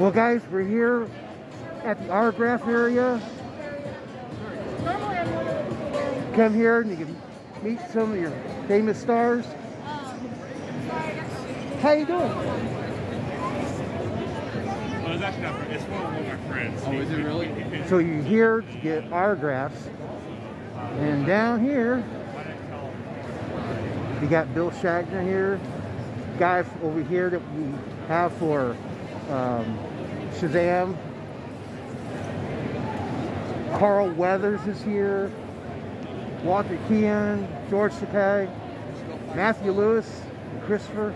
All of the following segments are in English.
Well, guys, we're here at the autograph area. Come here and you can meet some of your famous stars. How you doing? Well, it's actually not for, it's for one of my friends. Oh, is it really? So you're here to get autographs. And down here, you got Bill Shatner here. Guy over here that we have for Shazam. Carl Weathers is here. Walter Kian, George Sapay, Matthew Lewis, Christopher.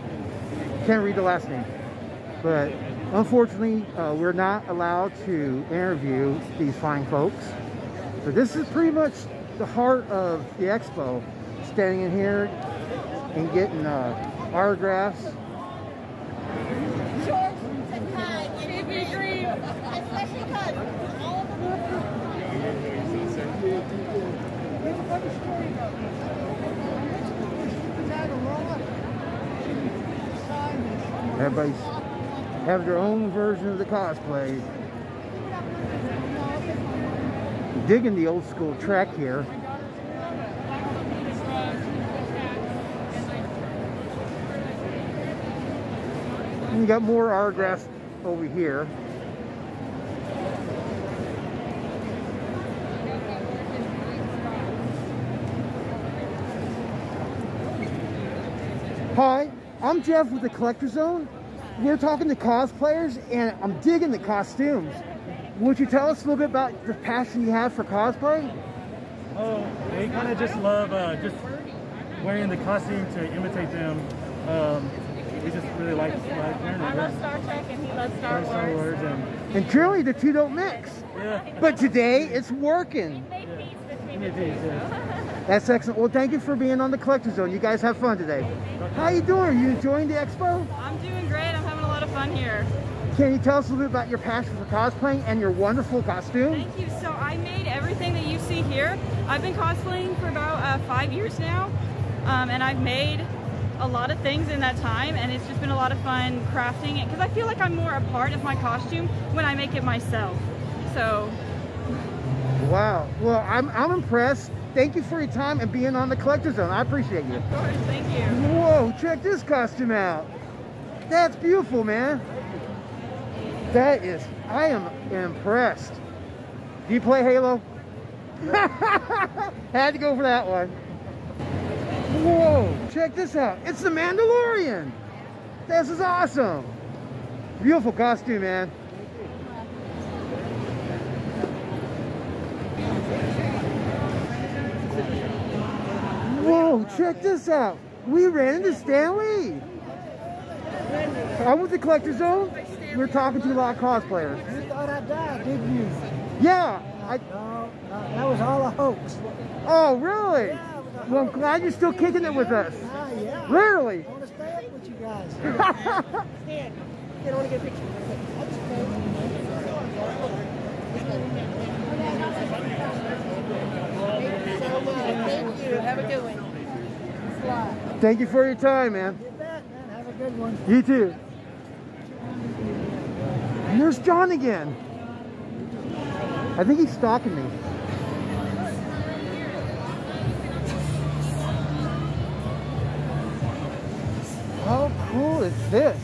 Can't read the last name. But unfortunately, we're not allowed to interview these fine folks. But this is pretty much the heart of the expo. Standing in here and getting autographs. George Sapay, give me a dream. Especially because all of them. We have a funny story about this. Everybody's have their own version of the cosplay. Digging the old school track here. And you got more autographs over here. Hi, I'm Jeff with the Collector Zone. We're talking to cosplayers, and I'm digging the costumes. Would you tell us a little bit about the passion you have for cosplay? Oh, they kind of just love just wearing the costume to imitate them. We just really like I love Star Trek, and he loves Star Wars. And generally, the two don't mix. Yeah. But today, it's working. They made peace between the two. That's excellent. Well, thank you for being on the Collector Zone. You guys have fun today. How you doing? Are you enjoying the expo? I'm doing great. I'm having a lot of fun here. Can you tell us a little bit about your passion for cosplaying and your wonderful costume? Thank you. So I made everything that you see here. I've been cosplaying for about 5 years now, and I've made a lot of things in that time, and it's just been a lot of fun crafting it because I feel like I'm more a part of my costume when I make it myself. So. Wow. Well, I'm impressed. Thank you for your time and being on the Collector Zone. I appreciate you. Of course, thank you. Whoa, check this costume out. That's beautiful, man. That is, I am impressed. Do you play Halo? Had to go for that one. Whoa, check this out. It's the Mandalorian. This is awesome. Beautiful costume, man. Whoa, check this out. We ran into Stan Lee. I'm with the Collector Zone. We're talking to a lot of cosplayers. You thought I died, didn't you? Yeah. No, that was all a hoax. Oh, really? Yeah, well, I'm glad you're still kicking it with us. Yeah. Literally. I want to stay up with you guys. Stan, I want to get a picture. Thank you. Have a good one. Thank you for your time, man. You bet, man. Have a good one. You too. And there's John again. I think he's stalking me. How cool is this?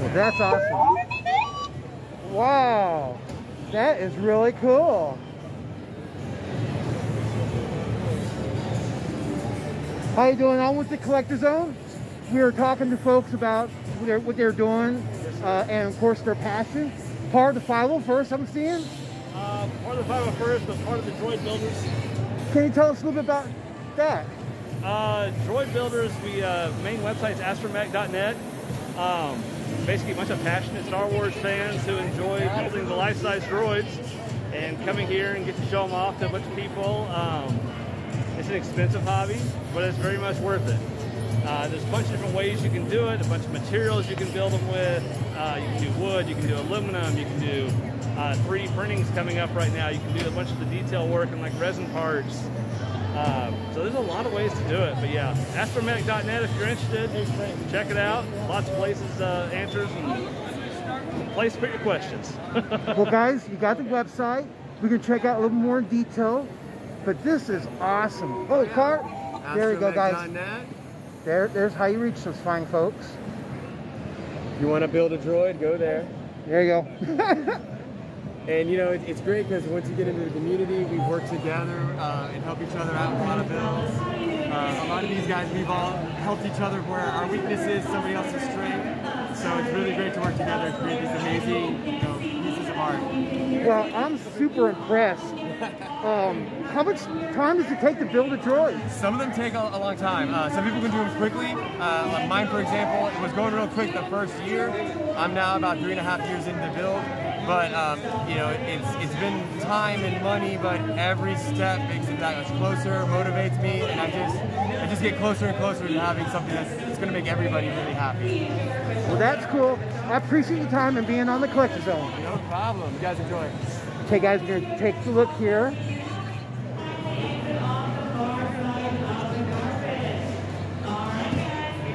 Well, that's awesome. Wow. That is really cool. How you doing? I'm with the Collector Zone. We were talking to folks about what they're doing and, of course, their passion. Part of the 501st, I'm seeing. Part of the 501st, but part of the Droid Builders. Can you tell us a little bit about that? Droid Builders, the main website is astromech.net. Basically a bunch of passionate Star Wars fans who enjoy building the life-size droids and coming here and get to show them off to a bunch of people. It's an expensive hobby, but it's very much worth it. There's a bunch of different ways you can do it, a bunch of materials you can build them with. You can do wood, you can do aluminum, you can do 3D printing's coming up right now. You can do a bunch of the detail work and like resin parts. So there's a lot of ways to do it, but yeah, astromech.net if you're interested. Check it out. Lots of places, answers, and a place to put your questions. Well, guys, you got the website. We can check out a little more in detail, but this is awesome. Oh, Carl, there you go, guys. There's how you reach those fine folks. If you want to build a droid, go there. There you go. And you know, it's great because once you get into the community, we work together and help each other out with a lot of bills. A lot of these guys, we've all helped each other where our weakness is somebody else's strength. So it's really great to work together and create these amazing, you know, pieces of art. Well, I'm super impressed. How much time does it take to build a droid? Some of them take a long time. Some people can do them quickly. Like mine, for example, it was going real quick the first year. I'm now about 3.5 years into the build. But, you know, it's been time and money, but every step makes it that much closer, motivates me, and I just get closer and closer to having something that's going to make everybody really happy. Well, that's cool. I appreciate your time and being on the Collector Zone. No problem. You guys enjoy. Okay, guys, we're going to take a look here.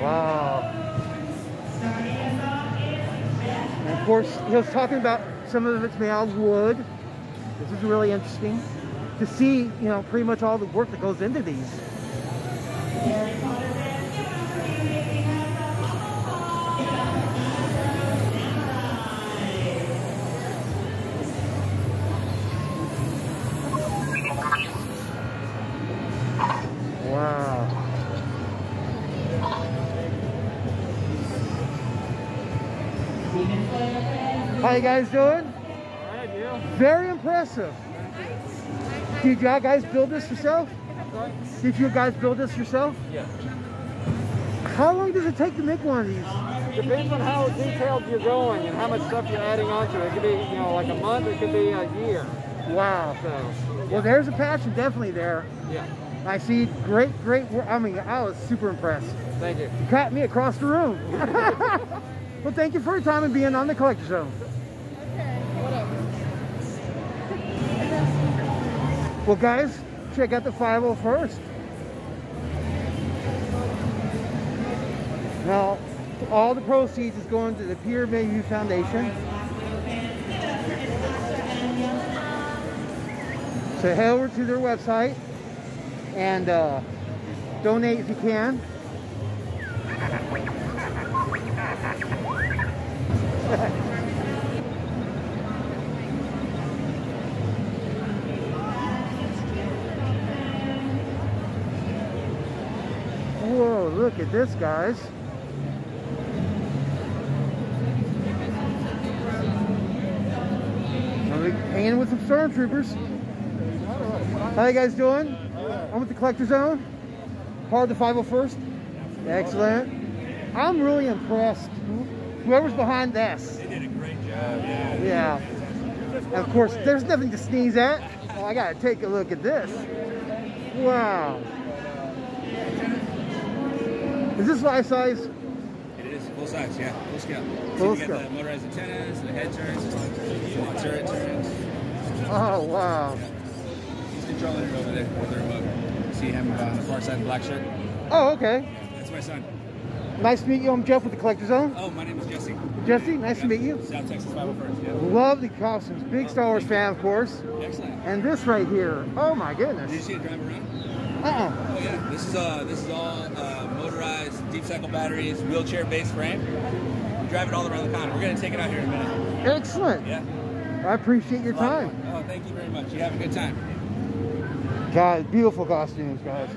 Wow. And of course, he was talking about some of it's made out of wood. This is really interesting to see, you know, pretty much all the work that goes into these. Wow. How you guys doing? Very impressive. Did y'all guys build this yourself? Did you guys build this yourself? Yeah. How long does it take to make one of these? Depends on how detailed you're going and how much stuff you're adding onto it. It could be, you know, like a month. It could be a year. Wow. So, well, there's a passion definitely there. Yeah. I see great work. I mean, I was super impressed. Thank you. You caught me across the room. Well, thank you for your time and being on the Collector Zone. Well, guys, check out the 501st. Now, all the proceeds is going to the Pierre Mayhew Foundation. So head over to their website and donate if you can. Whoa, look at this, guys. Hanging with some stormtroopers. How you guys doing? I'm with the Collector Zone. Part of the 501st. Excellent. I'm really impressed. Whoever's behind this. They did a great job. Yeah. And of course, there's nothing to sneeze at. Oh, I gotta take a look at this. Wow. Is this life size? It is full size, yeah. Full scale. Full scale. You got the motorized antennas, the head turns, the turret turns. Oh, wow. Yeah. He's controlling it over there with the remote. See him on the far side of the black shirt? Oh, okay. Yeah, that's my son. Nice to meet you. I'm Jeff with the Collector Zone. Oh, my name is Jesse. Jesse, nice to meet you. South Texas 501st, yeah. Love the costumes. Big Star Wars fan, of course. Excellent. And this right here. Oh, my goodness. Did you see it drive around? Oh yeah, this is all motorized, deep cycle batteries, wheelchair-based frame. We drive it all around the con. We're gonna take it out here in a minute. Excellent. Yeah. I appreciate your time. Oh, thank you very much. You have a good time. Guys, beautiful costumes, guys.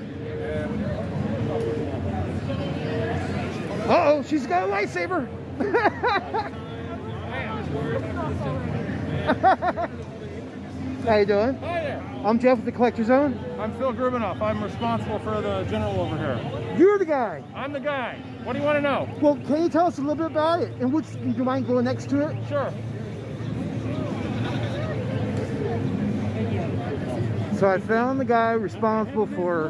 Uh oh, she's got a lightsaber. How you doing? Hi there. I'm Jeff with the Collector Zone. I'm Phil Grubinoff. I'm responsible for the general over here. You're the guy. I'm the guy. What do you want to know? Well, can you tell us a little bit about it? And which, do you mind going next to it? Sure. So I found the guy responsible for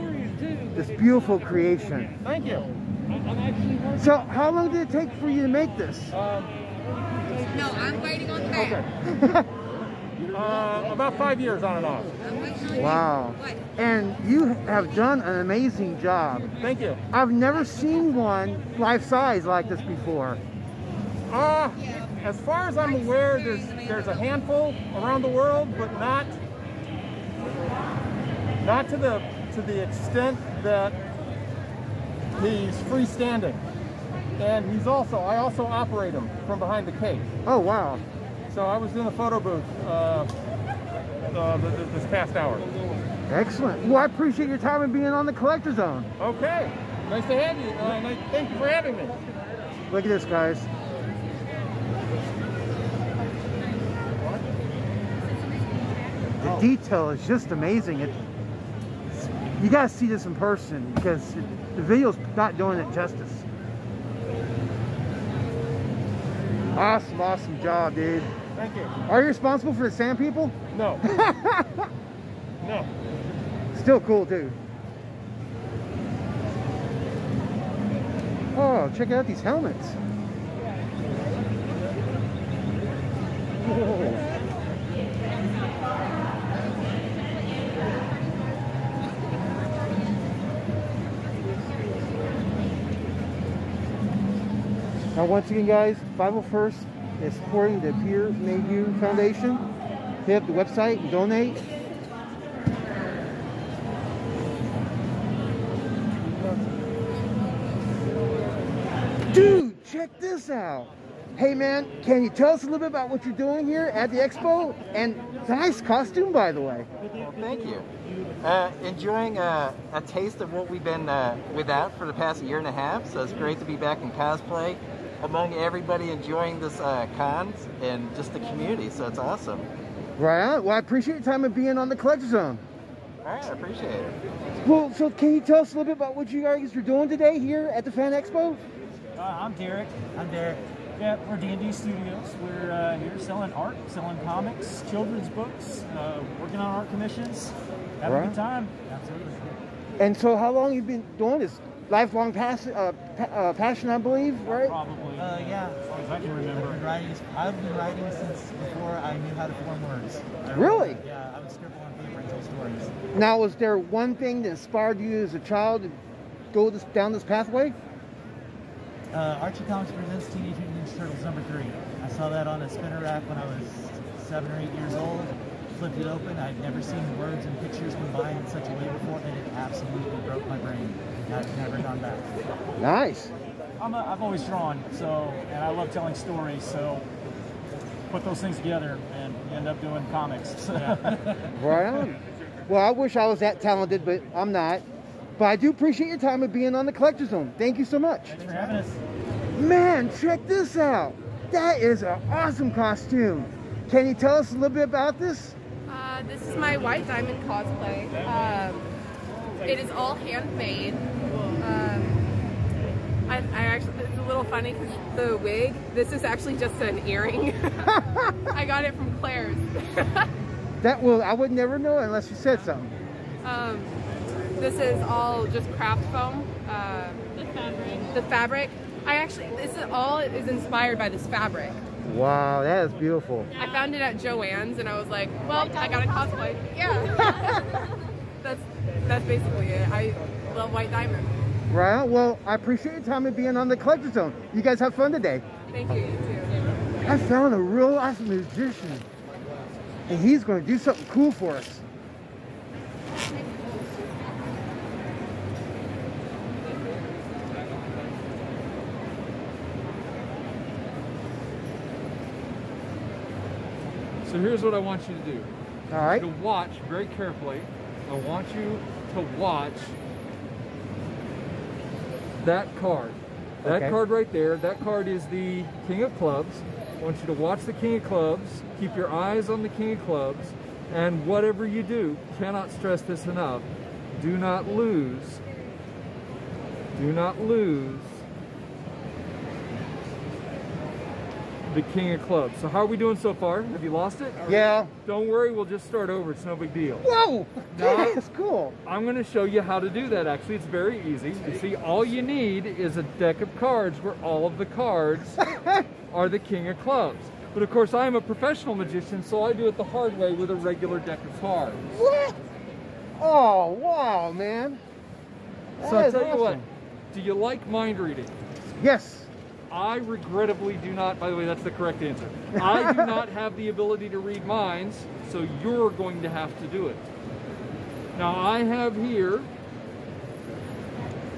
this beautiful creation. Thank you. So how long did it take for you to make this? No, I'm waiting on the back. Okay. About 5 years on and off. Wow. And you have done an amazing job. Thank you. I've never seen one life-size like this before. As far as I'm aware, there's a handful around the world, but not to the extent that he's freestanding. And he's also, I also operate him from behind the cage. Oh, wow. So I was in the photo booth this past hour. Excellent. Well, I appreciate your time and being on the Collector Zone. Okay. Nice to have you. Thank you for having me. Look at this, guys. The detail is just amazing. You got to see this in person because the video's not doing it justice. Awesome, awesome job, dude. Thank you. Are you responsible for the sand people? No. No. Still cool, dude. Oh, check out these helmets. Whoa. Now, once again, guys, 501st is supporting the Pierre Mayhew Foundation. Hit up the website and donate. Dude, check this out. Hey, man, can you tell us a little bit about what you're doing here at the expo? And nice costume, by the way. Well, thank you. Enjoying a taste of what we've been without for the past year and a half, so it's great to be back in cosplay among everybody, enjoying this cons and just the community, so it's awesome. Right on. Well, I appreciate your time and being on the Collector Zone. All right, I appreciate it. Well, so can you tell us a little bit about what you guys are doing today here at the Fan Expo? I'm Derek. Yeah, we're D&D Studios. We're here selling art, selling comics, children's books, working on art commissions. Having a good time. Absolutely. And so how long have you been doing this? Lifelong passion, I believe, right? Probably. Yeah. As long as I can remember. I've been writing since before I knew how to form words. Really? Yeah, I was scribbling paper and told stories. Now, was there one thing that inspired you as a child to go down this pathway? Archie Comics Presents Teenage Mutant Ninja Turtles #3. I saw that on a spinner rack when I was 7 or 8 years old. Flipped it open. I'd never seen words and pictures combined in such a way before, and it absolutely broke my brain. I've never gone back. Nice. I've always drawn, so, and I love telling stories, so put those things together and end up doing comics. So. Yeah. Right on. Well, I wish I was that talented, but I'm not. But I do appreciate your time and being on the Collector Zone. Thank you so much. Thanks for having us. Man, check this out. That is an awesome costume. Can you tell us a little bit about this? This is my White Diamond cosplay. It is all handmade. It's a little funny because the wig, this is actually just an earring. I got it from Claire's. I would never know unless you said something. This is all just craft foam. The fabric. This is all inspired by this fabric. Wow, that is beautiful. I found it at Joann's and I was like, well, I got a cosplay. Yeah. that's basically it. I love White Diamond. Right. Well, I appreciate your time and being on the Collector Zone. You guys have fun today. Thank you. You too. I found a real awesome musician. And he's going to do something cool for us. So here's what I want you to do. All right. To watch very carefully. I want you to watch that card. That card right there. That card is the King of Clubs. I want you to watch the King of Clubs. Keep your eyes on the King of Clubs. And whatever you do, cannot stress this enough. Do not lose the King of Clubs. So how are we doing so far? Have you lost it? Yeah. Don't worry, we'll just start over. It's no big deal. Whoa! That's cool. I'm going to show you how to do that, actually. It's very easy. You see, all you need is a deck of cards where all of the cards are the King of Clubs. But of course, I am a professional magician, so I do it the hard way with a regular deck of cards. What? Oh, wow, man. So I'll tell you what, do you like mind reading? Yes. I regrettably do not. By the way, that's the correct answer. I do not have the ability to read minds, so you're going to have to do it. Now, I have here,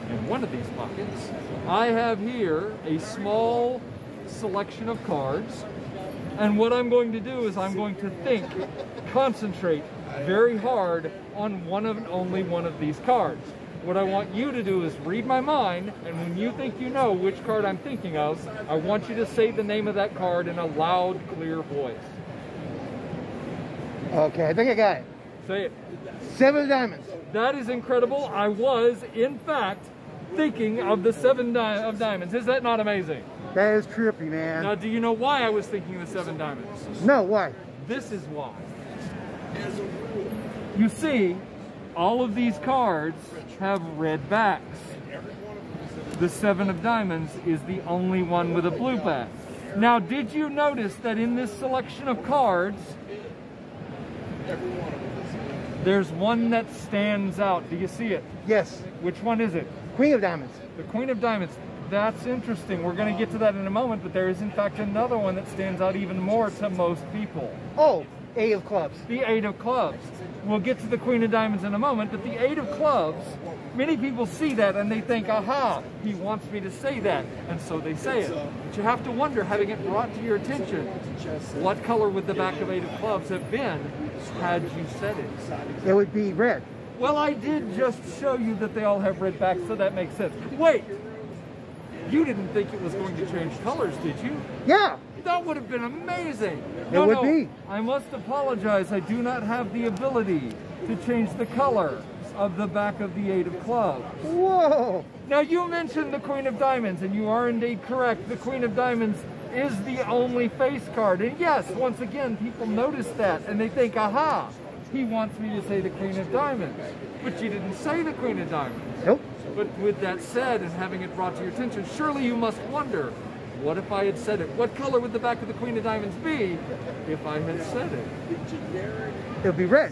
in one of these pockets, I have here a small selection of cards. And what I'm going to do is I'm going to think, concentrate very hard on one of, only one of these cards. What I want you to do is read my mind, and when you think you know which card I'm thinking of, I want you to say the name of that card in a loud, clear voice. Okay, I think I got it. Say it. Seven of Diamonds. That is incredible. I was, in fact, thinking of the Seven of Diamonds. Is that not amazing? That is trippy, man. Now, do you know why I was thinking of the Seven Diamonds? No, why? This is why. You see, all of these cards have red backs. The Seven of Diamonds is the only one with a blue back. Now, did you notice that in this selection of cards, there's one that stands out? Do you see it? Yes. Which one is it? Queen of Diamonds. The Queen of Diamonds. That's interesting. We're going to get to that in a moment, but there is, in fact, another one that stands out even more to most people. Oh, Eight of Clubs. The Eight of Clubs. We'll get to the Queen of Diamonds in a moment, but the Eight of Clubs, many people see that and they think, aha, he wants me to say that, and so they say it. But you have to wonder, having it brought to your attention, what color would the back of Eight of Clubs have been had you said it? It would be red. Well, I did just show you that they all have red backs, so that makes sense. Wait! You didn't think it was going to change colors, did you? Yeah. That would have been amazing. No, it would be. I must apologize. I do not have the ability to change the color of the back of the Eight of Clubs. Whoa. Now, you mentioned the Queen of Diamonds, and you are indeed correct. The Queen of Diamonds is the only face card. And yes, once again, people notice that, and they think, aha, he wants me to say the Queen of Diamonds. But you didn't say the Queen of Diamonds. Nope. But with that said, and having it brought to your attention, surely you must wonder, what if I had said it? What color would the back of the Queen of Diamonds be if I had said it? It'll be red.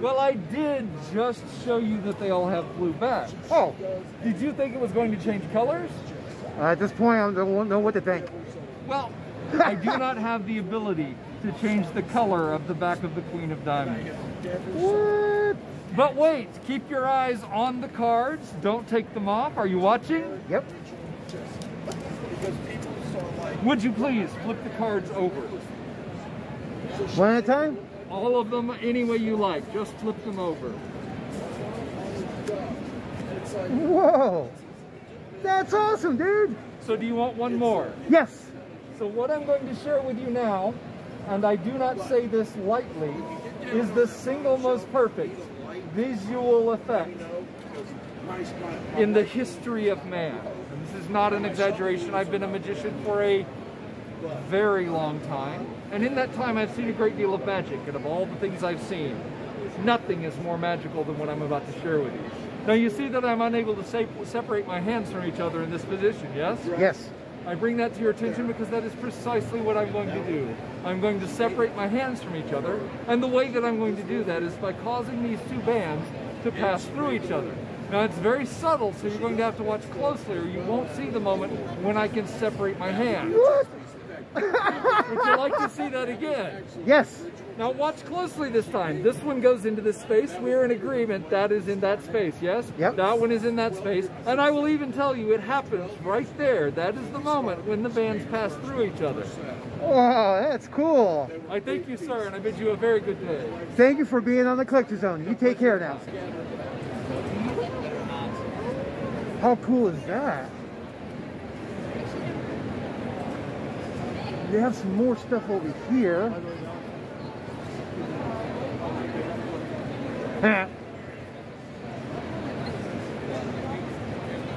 Well, I did just show you that they all have blue backs. Oh. Did you think it was going to change colors? At this point, I don't know what to think. Well, I do not have the ability to change the color of the back of the Queen of Diamonds. What? But wait, keep your eyes on the cards. Don't take them off. Are you watching? Yep. Would you please flip the cards over? One at a time? All of them, any way you like. Just flip them over. Whoa! That's awesome, dude! So do you want one more? Yes! So what I'm going to share with you now, and I do not say this lightly, is the single most perfect visual effect in the history of man. And this is not an exaggeration. I've been a magician for a very long time, and in that time I've seen a great deal of magic, and of all the things I've seen, nothing is more magical than what I'm about to share with you. Now, you see that I'm unable to separate my hands from each other in this position, yes? Yes. I bring that to your attention because that is precisely what I'm going to do. I'm going to separate my hands from each other, and the way that I'm going to do that is by causing these two bands to pass through each other. Now, it's very subtle, so you're going to have to watch closely or you won't see the moment when I can separate my hands. What? Would you like to see that again? Yes. Now, watch closely this time. This one goes into this space. We are in agreement. That is in that space, yes? Yep. That one is in that space. And I will even tell you, it happens right there. That is the moment when the bands pass through each other. Wow, that's cool. I thank you, sir, and I bid you a very good day. Thank you for being on the Collector Zone. You take care now. How cool is that? They have some more stuff over here.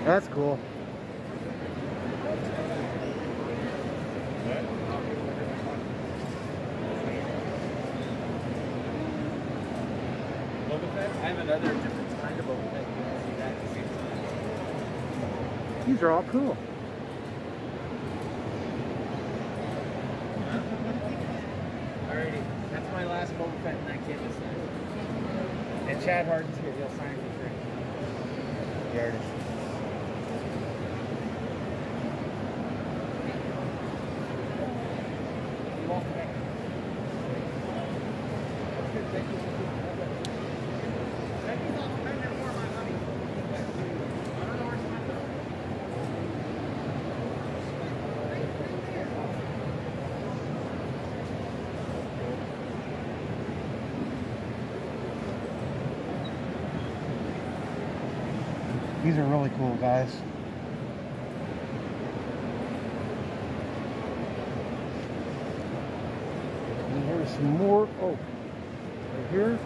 That's cool. I have another different kind of overhead. These are all cool. Alrighty, that's my last Boba Fett and I can't miss that. And Chad Hardett's here. He'll sign for free. The artist. These are really cool, guys. And here's some more. Oh, right here.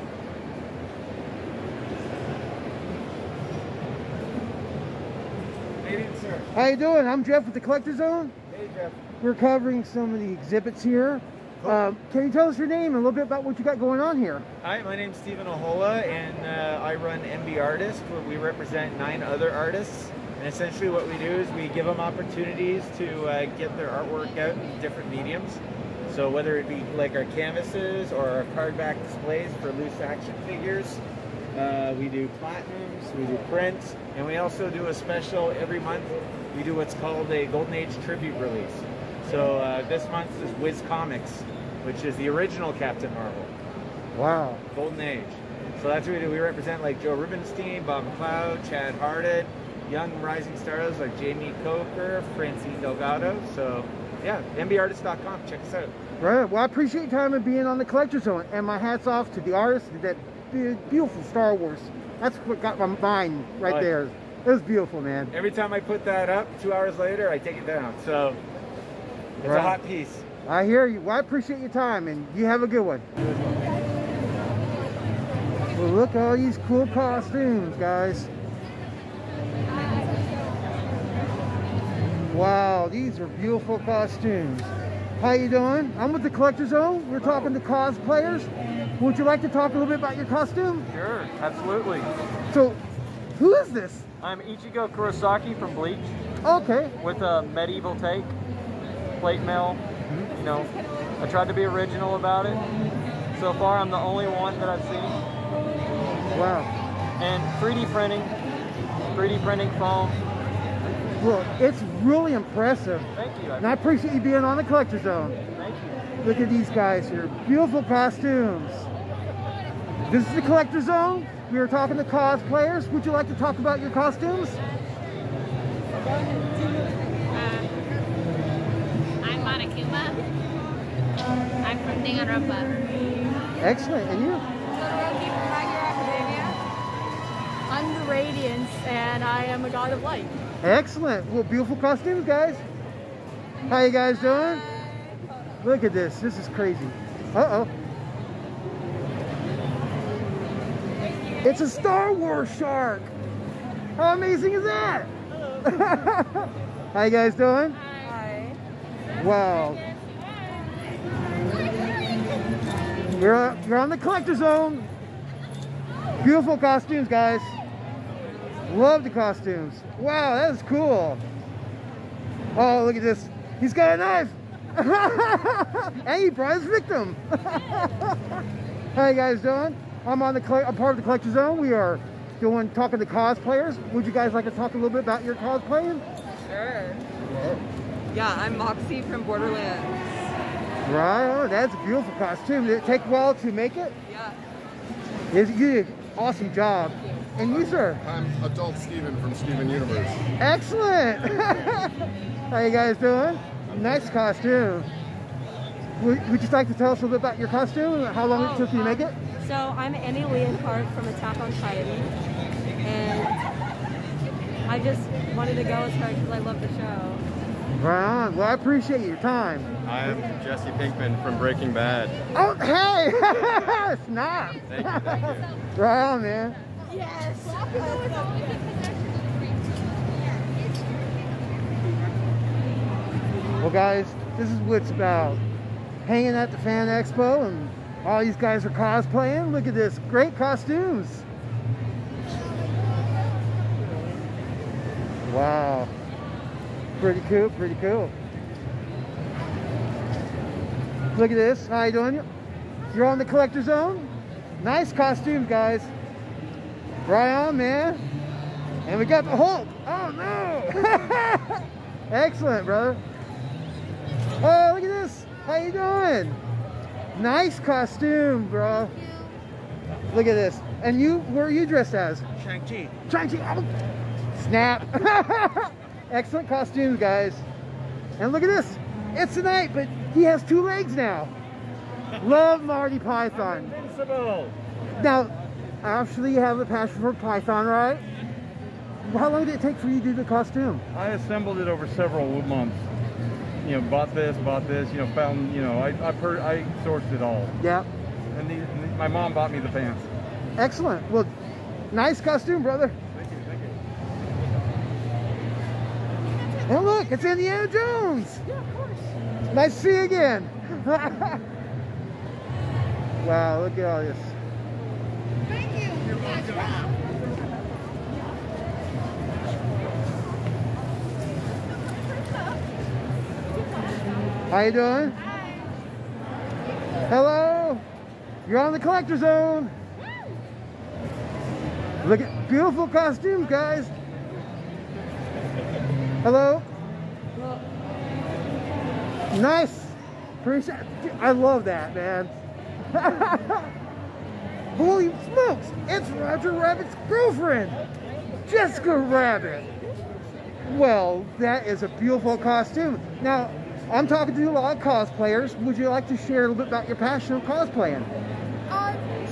Hey, sir. How you doing? I'm Jeff with the Collector Zone. Hey, Jeff. We're covering some of the exhibits here. Cool. Can you tell us your name and a little bit about what you got going on here? Hi, my name's Steven Ohola, and I run MB Artists, where we represent 9 other artists. And essentially what we do is we give them opportunities to get their artwork out in different mediums. So whether it be like our canvases or our card back displays for loose action figures, we do platinums, we do prints, and we also do a special every month. We do what's called a Golden Age Tribute release. So this month's is Wiz Comics, which is the original Captain Marvel. Wow. Golden Age. So that's what we do. We represent like Joe Rubenstein, Bob Cloud, Chad Hardett, young rising stars like Jamie Coker, Francine Delgado. So yeah, mbartist.com. Check us out. Right. Well, I appreciate your time and being on the Collector Zone. And my hat's off to the artist and that big, beautiful Star Wars. That's what got my mind right there. It was beautiful, man. Every time I put that up, 2 hours later, I take it down. So. It's right. A hot piece. I hear you. Well, I appreciate your time, and you have a good one. Well, look at all these cool costumes, guys. Wow, these are beautiful costumes. How you doing? I'm with the Collector Zone. We're talking to cosplayers. Would you like to talk a little bit about your costume? Sure, absolutely. So, who is this? I'm Ichigo Kurosaki from Bleach. Okay. With a medieval take. Plate mail, you know, I tried to be original about it. So far, I'm the only one that I've seen. Wow. And 3D printing foam. Look, it's really impressive. Thank you. And I appreciate you being on the Collector Zone. Thank you. Look at these guys here, beautiful costumes. This is the Collector Zone. We were talking to cosplayers. Would you like to talk about your costumes? I'm from Danganronpa. Excellent, and you? Todoroki from My Hero Academia. I'm the Radiance, and I am a god of light. Excellent. Well, beautiful costumes, guys. How you guys doing? Look at this. This is crazy. Uh-oh. It's a Star Wars shark. How amazing is that? How you guys doing? Wow. You're on the Collector Zone. Beautiful costumes, guys. Love the costumes. Wow, that is cool. Oh, look at this. He's got a knife. And he brought his victim. How you guys doing? I'm part of the Collector Zone. We are talking to cosplayers. Would you guys like to talk a little bit about your cosplaying? Sure. Yeah, I'm Moxie from Borderlands. Right, oh, that's a beautiful costume. Did it take a while to make it? Yeah. You did an awesome job. And you, sir? I'm Adult Steven from Steven Universe. Excellent! How you guys doing? Nice costume. Would you like to tell us a little bit about your costume and how long it took you to make it? So, I'm Annie Leonhart from Attack on Titan. And I just wanted to go as her because I love the show. Right on. Well, I appreciate your time. I'm Jesse Pinkman from Breaking Bad. Oh, hey! Snap! Thank you. Right on, man. Yes! Well, guys, this is what it's about. Hanging at the Fan Expo, and all these guys are cosplaying. Look at this. Great costumes. Wow. Pretty cool, pretty cool. Look at this. How you doing? You're on the Collector Zone. Nice costumes, guys. Right on, man. And we got the Hulk. Oh, no. Excellent, brother. Oh, look at this. How you doing? Nice costume, bro. Look at this. And you, where are you dressed as? Shang-Chi. Shang-Chi. Oh. Snap. Excellent costumes, guys. And look at this. It's a knight, but he has two legs now. Love Marty Python. I'm invincible. Now, actually, you have a passion for Python, right? How long did it take for you to do the costume? I assembled it over several months. You know, bought this, you know, found, you know, I sourced it all. Yeah. And my mom bought me the pants. Excellent. Well, nice costume, brother. Thank you, thank you. And look, it's Indiana Jones. Yeah, of course. Nice to see you again. Wow, look at all this. Thank you. You're welcome. Wow. How you doing? Hi. Hello. You're on the collector zone. Woo. Look at beautiful costumes, guys. Hello. Nice. Appreciate. Dude, I love that, man. Holy smokes! It's Roger Rabbit's girlfriend, Jessica Rabbit. Well, that is a beautiful costume. Now, I'm talking to a lot of cosplayers. Would you like to share a little bit about your passion of cosplaying?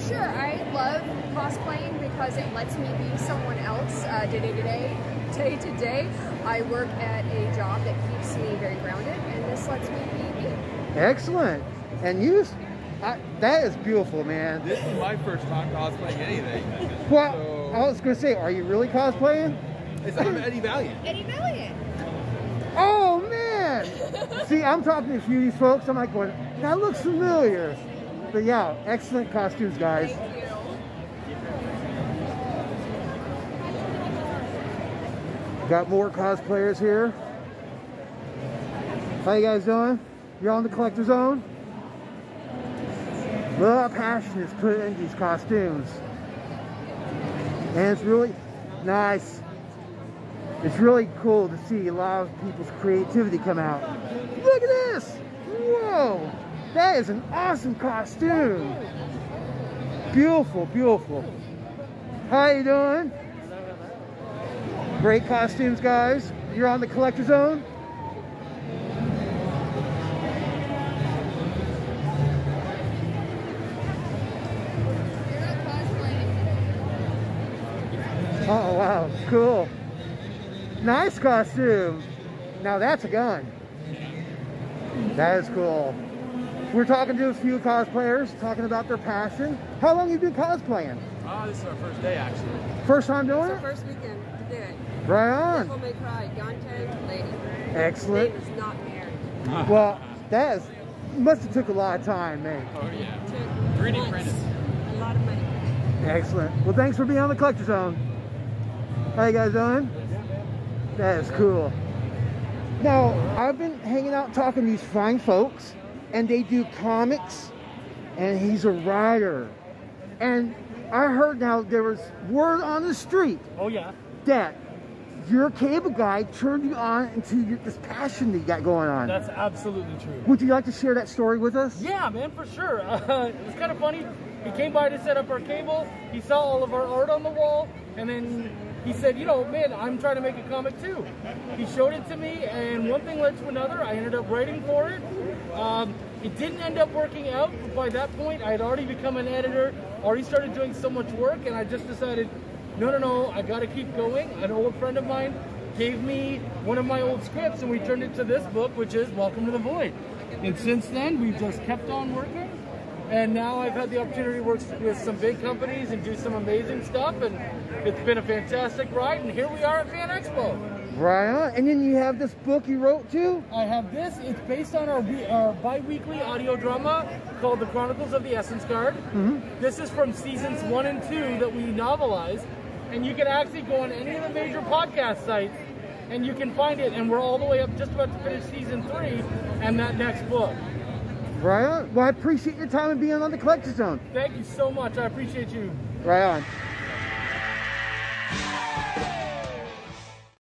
Sure. I love cosplaying because it lets me be someone else day to day. I work at a job that keeps me very grounded, and this lets me be me. Excellent. And you, that is beautiful, man. This is my first time cosplaying anything. Well, so... I was going to say, are you really cosplaying? It's Eddie Valiant. Eddie Valiant. Oh, man. See, I'm talking to a few of these folks. I'm like going, that looks familiar. But yeah, excellent costumes, guys. Thank you. Got more cosplayers here. How you guys doing? You're on the collector zone? A lot of passion is put into these costumes. And it's really nice. It's really cool to see a lot of people's creativity come out. Look at this! Whoa! That is an awesome costume! Beautiful, beautiful. How you doing? Great costumes, guys. You're on the collector zone. Oh, wow. Cool. Nice costume. Now that's a gun. That is cool. We're talking to a few cosplayers, talking about their passion. How long have you been cosplaying? This is our first day, actually. First time doing it? It's our first weekend to do it. Right on. People may cry. Yonto lady. Excellent. His name is not married. Well, that is, must have took a lot of time, man. Oh, yeah. Took 3D printed. A lot of money. Excellent. Well, thanks for being on the Collector Zone. How you guys doing? That is cool. Now, I've been hanging out talking to these fine folks, and they do comics, and he's a writer. And I heard now there was word on the street. Oh, yeah. That your cable guy turned you on into this passion that you got going on. That's absolutely true. Would you like to share that story with us? Yeah, man, for sure. It was kind of funny. He came by to set up our cable. He saw all of our art on the wall, and then... he said, you know, man, I'm trying to make a comic too. He showed it to me, and one thing led to another. I ended up writing for it. It didn't end up working out. But by that point, I had already become an editor, already started doing so much work, and I just decided, no, I got to keep going. An old friend of mine gave me one of my old scripts, and we turned it to this book, which is Welcome to the Void. And since then, we've just kept on working. And now I've had the opportunity to work with some big companies and do some amazing stuff, and it's been a fantastic ride, and here we are at Fan Expo. Right on. And then you have this book you wrote too? I have this. It's based on our bi-weekly audio drama called The Chronicles of the Essence Guard. Mm-hmm. This is from seasons 1 and 2 that we novelized, and you can actually go on any of the major podcast sites, and you can find it, and we're all the way up just about to finish season 3 and that next book. Right on. Well, I appreciate your time and being on the Collector Zone. Thank you so much. I appreciate you. Right on.